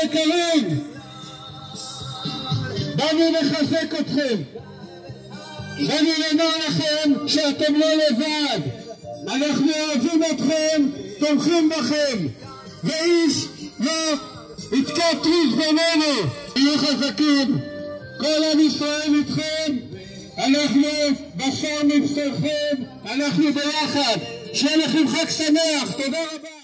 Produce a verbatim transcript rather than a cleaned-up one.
היקרים, באנו לחזק אתכם, באנו לומר לכם שאתם לא לבד, אנחנו אוהבים אתכם, תומכים בכם, ואיש לא יתקע טריז בינינו. תהיו חזקים, כל עם ישראל איתכם, אנחנו בשם מבשרכם, אנחנו ביחד, שיהיה לכם חג שמח, תודה רבה.